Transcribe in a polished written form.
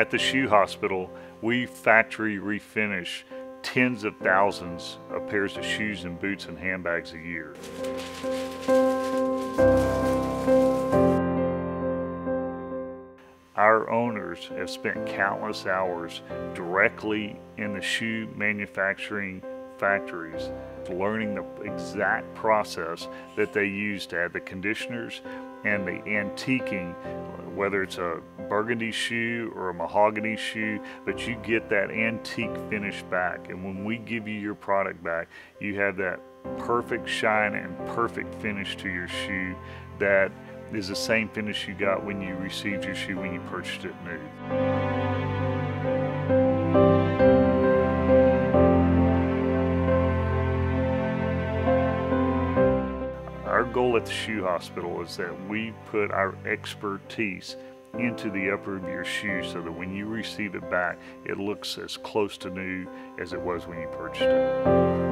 At the Shoe Hospital, we factory refinish tens of thousands of pairs of shoes and boots and handbags a year. Our owners have spent countless hours directly in the shoe manufacturing factories, learning the exact process that they use to add the conditioners and the antiquing, whether it's a burgundy shoe or a mahogany shoe, but you get that antique finish back. And when we give you your product back, you have that perfect shine and perfect finish to your shoe that is the same finish you got when you received your shoe when you purchased it new. Our goal at the Shoe Hospital is that we put our expertise into the upper of your shoe so that when you receive it back, it looks as close to new as it was when you purchased it.